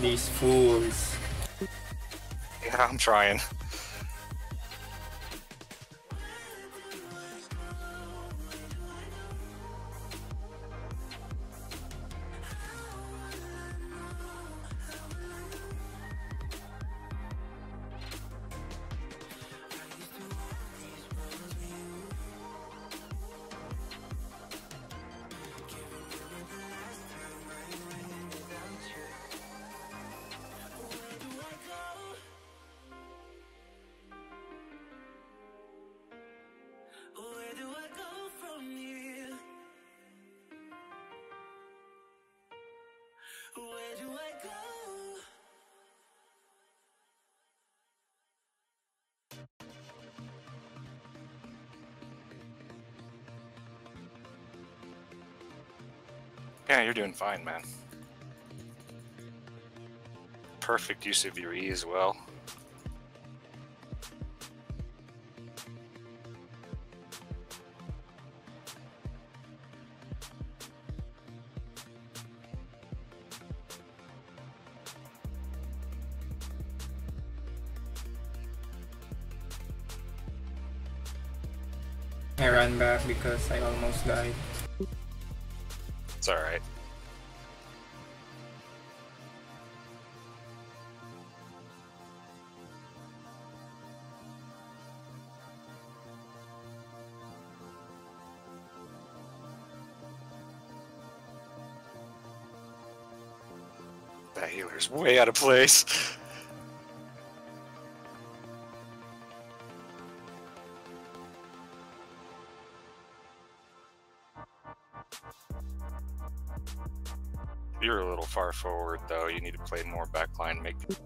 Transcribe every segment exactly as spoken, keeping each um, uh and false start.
These fools. Yeah, I'm trying. Yeah, you're doing fine, man. Perfect use of your E as well. I ran back because I almost died. It's alright. That healer's way out of place. You're a little far forward though, you need to play more backline, make the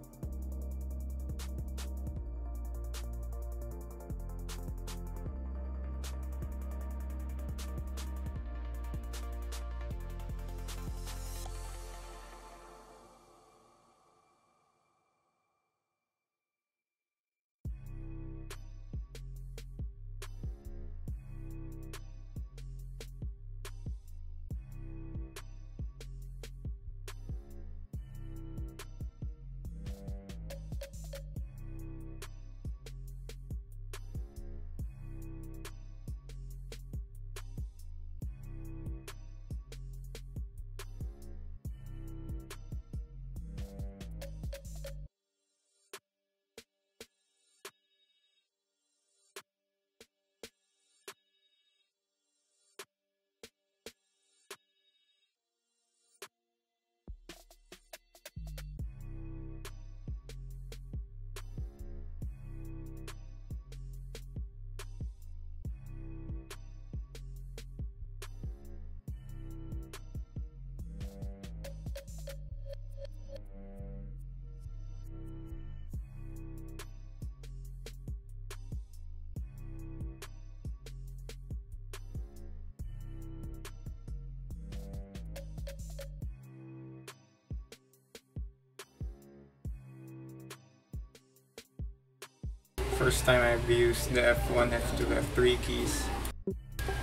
first time I've used the F one, F two, F three keys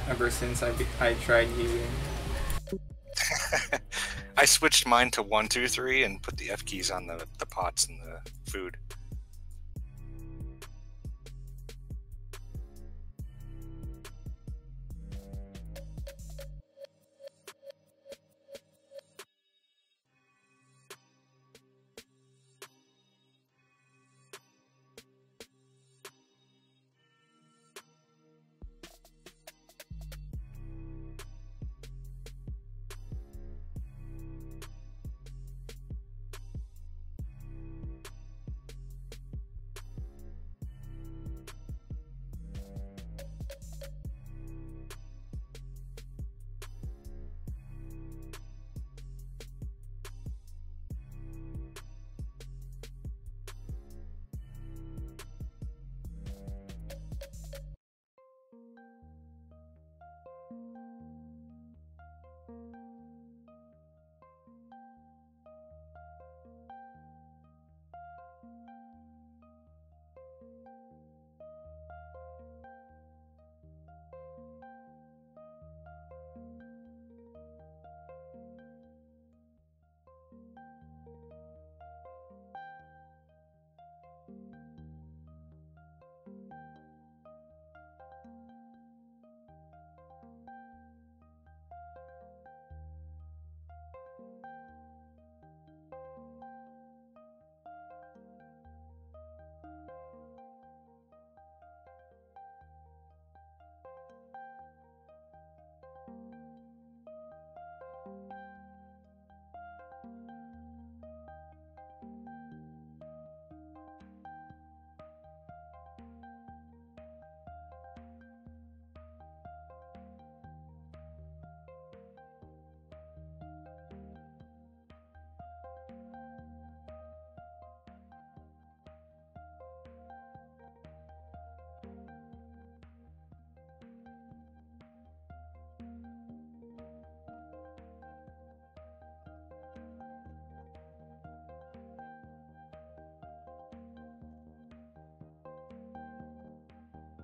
ever since I, I tried healing. I switched mine to one, two, three and put the F keys on the, the pots and the food.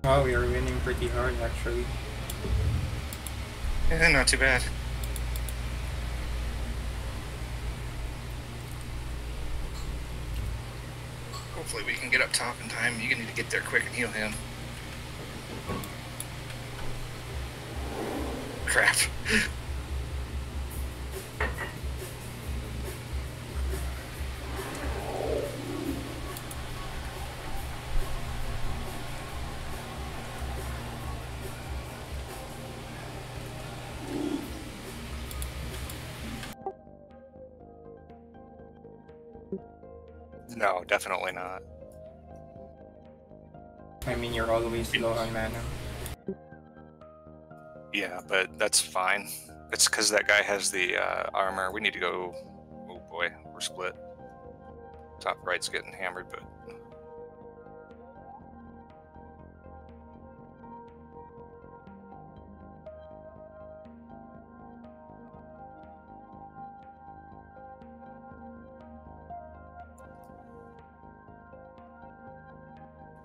Oh, we are winning pretty hard, actually. Yeah, not too bad. Hopefully we can get up top in time. You're gonna need to get there quick and heal him. Crap. No, definitely not. I mean, you're always low on mana. Yeah, but that's fine. It's because that guy has the uh, armor. We need to go... Oh boy, we're split. Top right's getting hammered, but...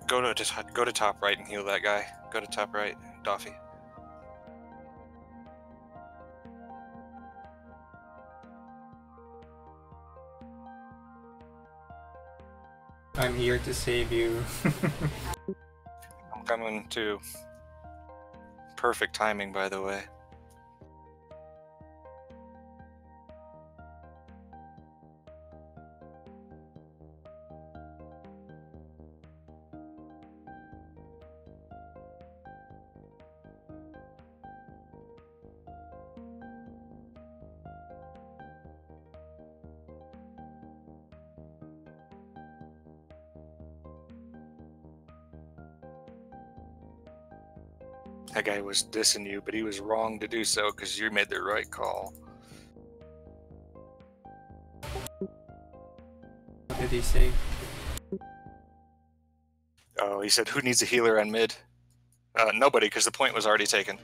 Go to just go to top right and heal that guy. Go to top right, Doffy. I'm here to save you. I'm coming too. Perfect timing, by the way. That guy was dissing you, but he was wrong to do so because you made the right call. What did he say? Oh, he said, who needs a healer on mid? Uh, nobody, because the point was already taken.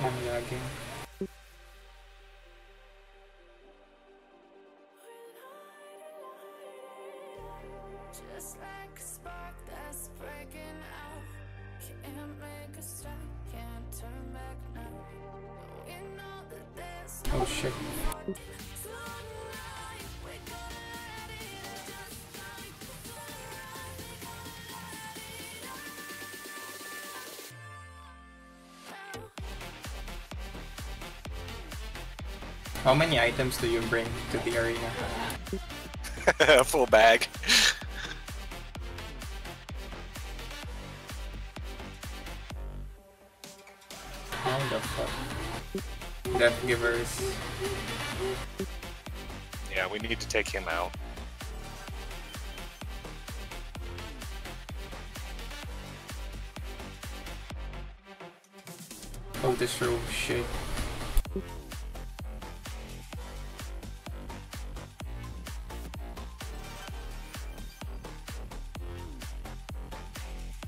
I'm lagging. Just like a spark that's breaking out. Can't make a stop, can't turn back now. Oh shit. How many items do you bring to the arena? A full bag. How the fuck? Death Givers. Yeah, we need to take him out. Oh, this room, shit.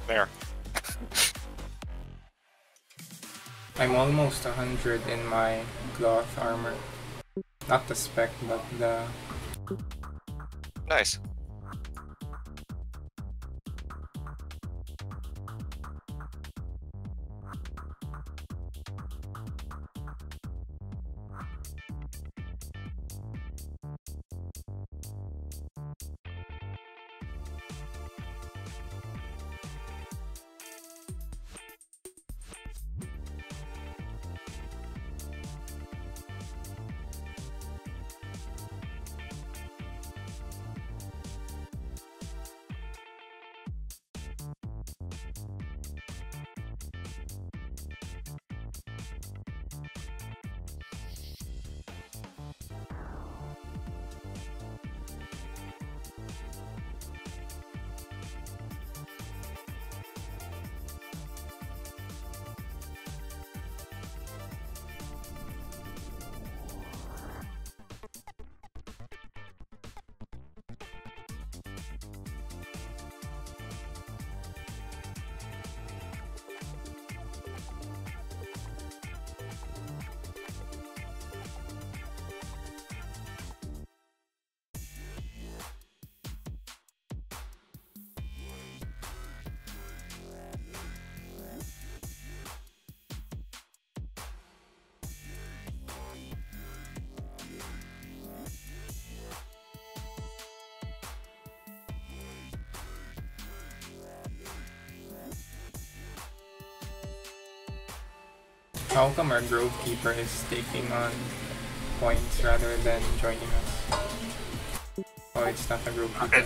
There. I'm almost a hundred in my cloth armor. Not the spec, but the... Nice. How come our Grovekeeper is taking on points rather than joining us? Oh, it's not a Grovekeeper.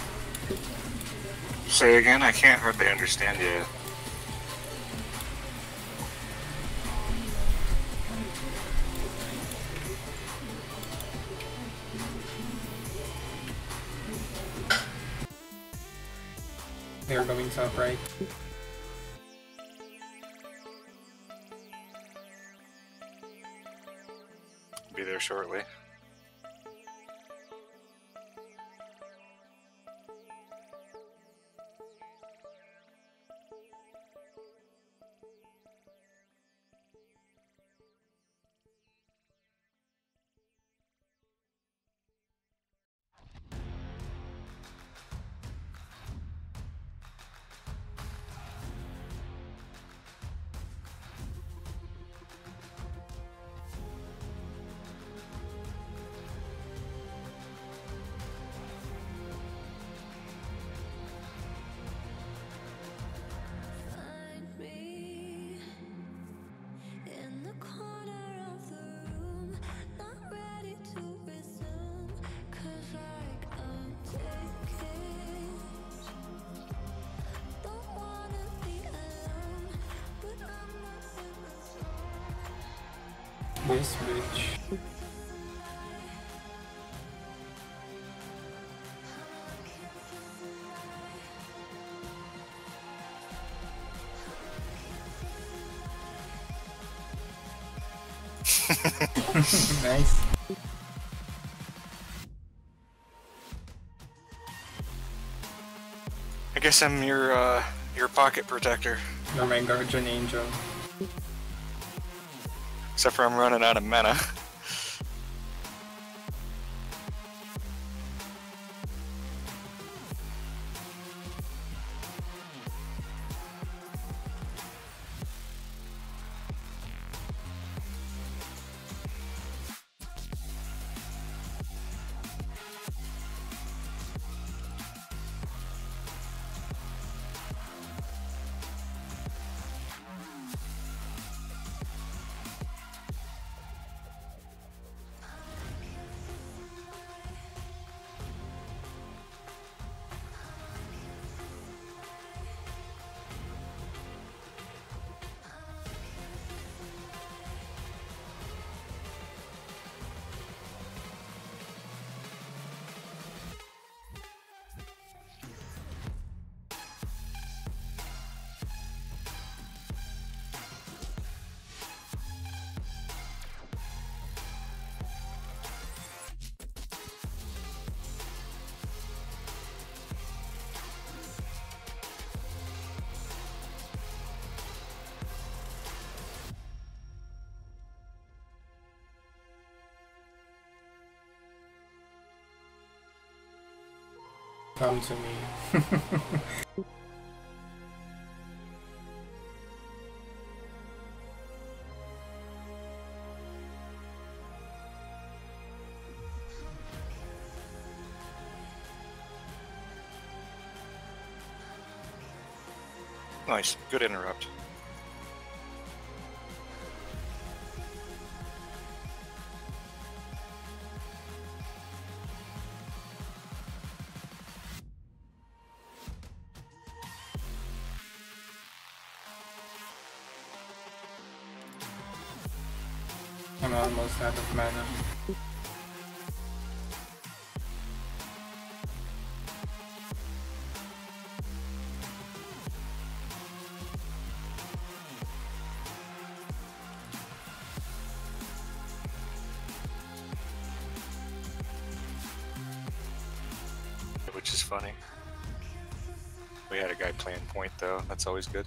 Say again, I can't hardly understand you. They're going south, right? Be there shortly. This bitch. Nice. I guess I'm your uh, your pocket protector. You're my guardian angel. Except for I'm running out of mana. Come to me. Nice, good interrupt. I'm almost out of mana. Which is funny. We had a guy playing point though, that's always good.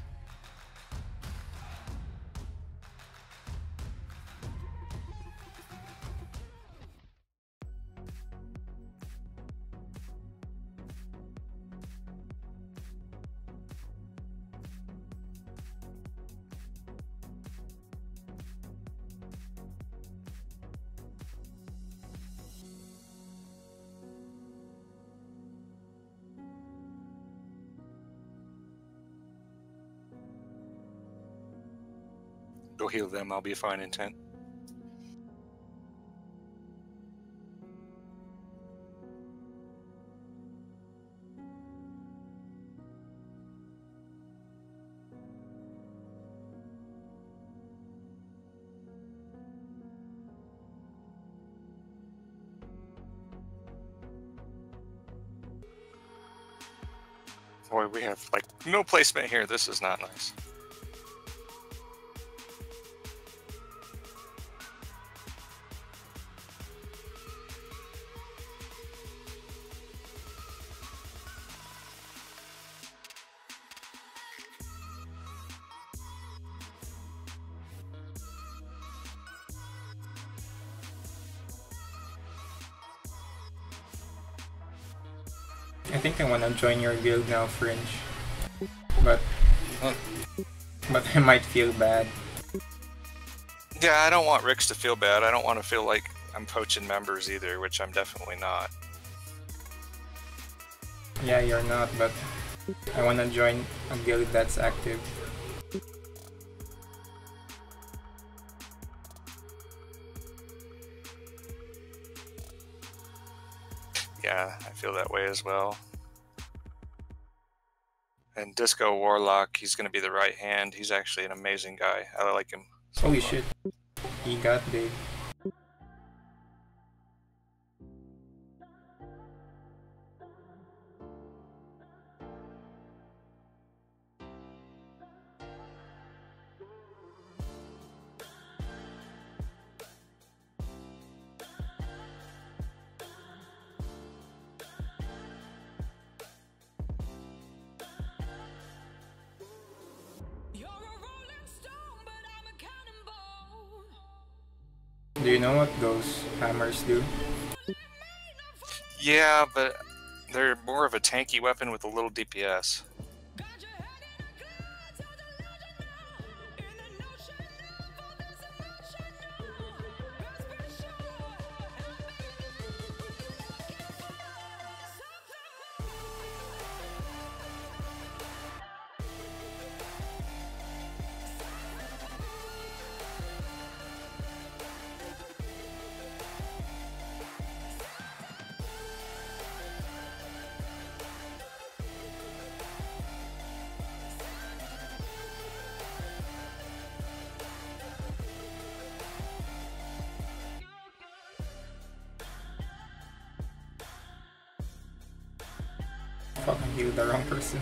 Go heal them. I'll be fine in ten. Boy, we have like no placement here. This is not nice. I think I want to join your guild now, Fringe, but but I might feel bad. Yeah, I don't want Ricks to feel bad. I don't want to feel like I'm poaching members either, which I'm definitely not. Yeah, you're not, but I want to join a guild that's active. Yeah, I feel that way as well. And Disco Warlock, he's going to be the right hand. He's actually an amazing guy. I like him. So Holy far. Shit. He got big. Do you know what those hammers do? Yeah, but they're more of a tanky weapon with a little D P S. Fucking heal the wrong person.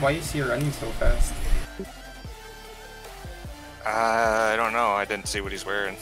Why is he running so fast? Uh, I don't know. I didn't see what he's wearing.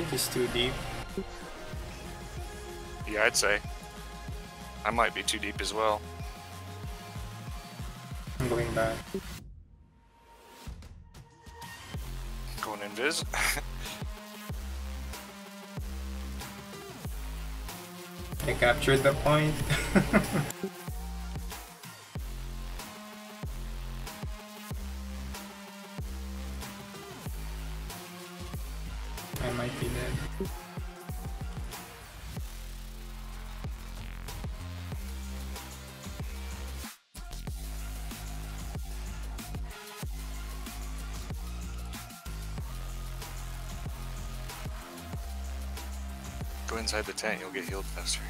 think he's too deep. Yeah, I'd say. I might be too deep as well. I'm going back. Going invis. I captured the point. I might be dead. Go inside the tent, you'll get healed faster.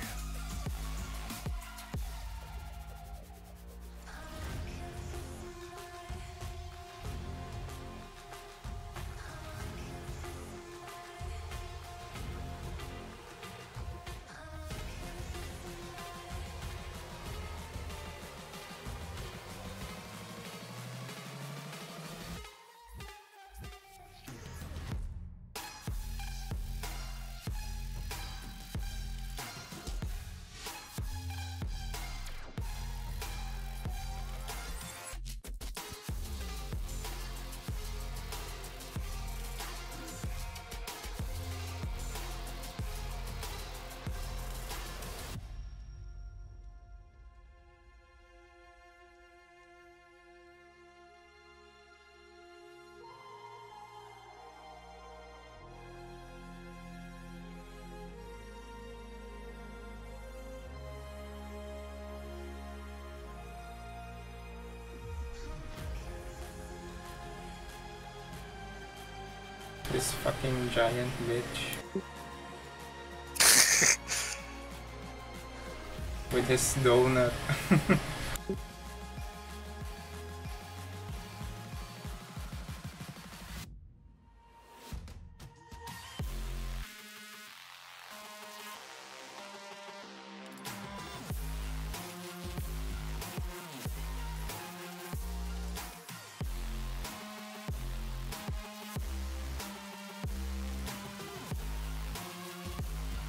This fucking giant bitch. With his donut.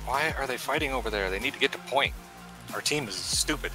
Why are they fighting over there? They need to get to point. Our team is stupid.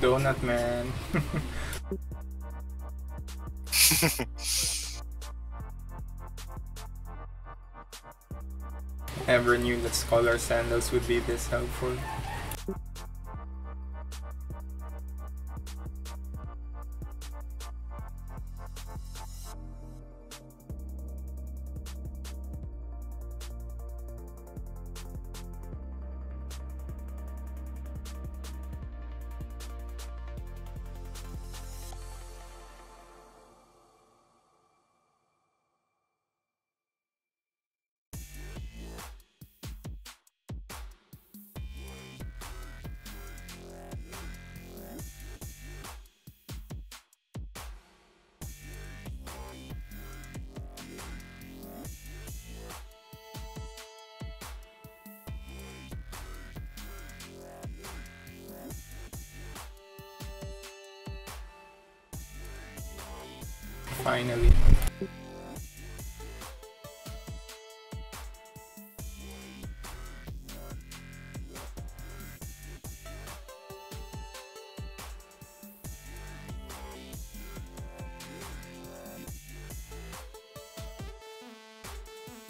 Donut man. Never knew that Scholar sandals would be this helpful. finally.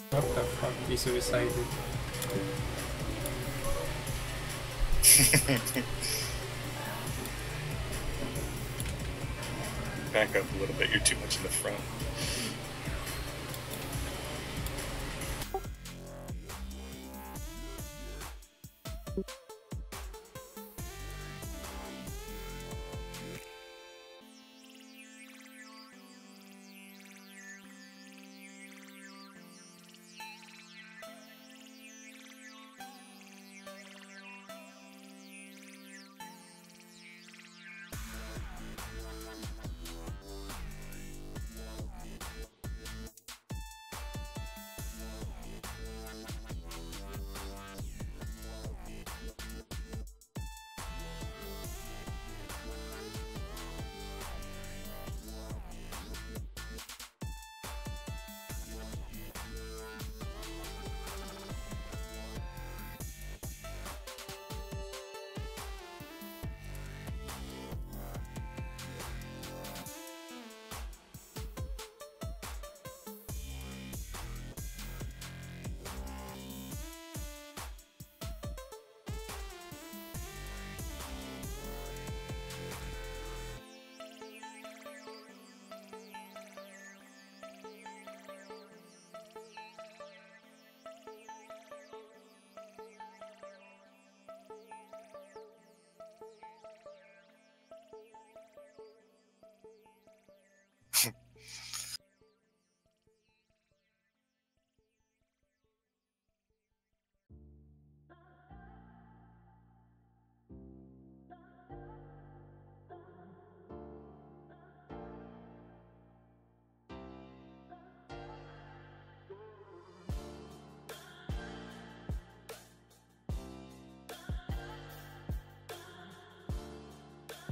What the fuck, he suicided. Back up a little bit, you're too much in the front.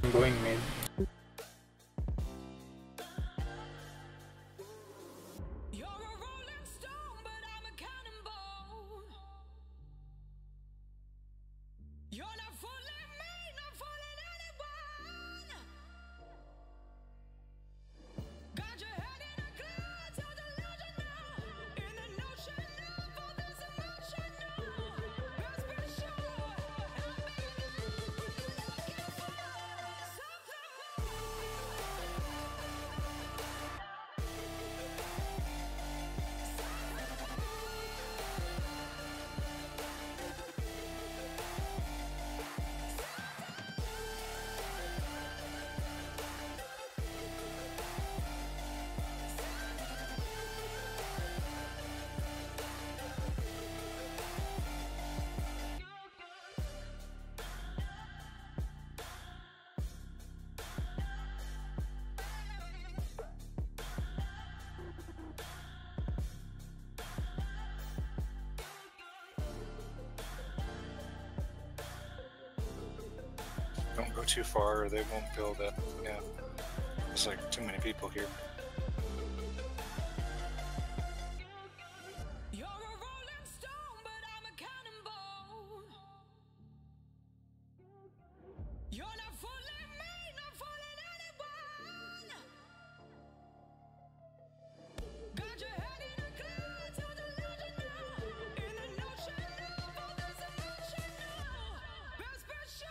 I'm going mid. You're a rolling stone, but I'm a cannonball. You're not fooling me, not fooling anyone. Got your head in a cloud, so delusional. In the notion of all this emotional, it's for sure. Don't go too far or they won't build it. Yeah. There's like too many people here. You're a rolling stone, but I'm a cannonball. You're not fooling me, not fooling anyone. Got your head in a cloud, so delusional. In the notion of all this emotional, it's for sure.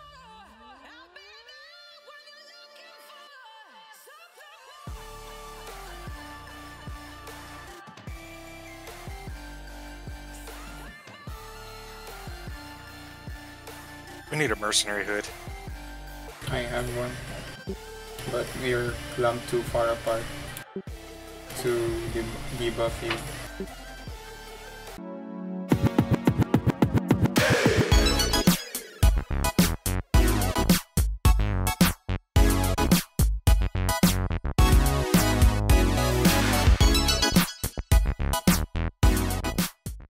We need a mercenary hood. I have one, but we're clumped too far apart to debuff you.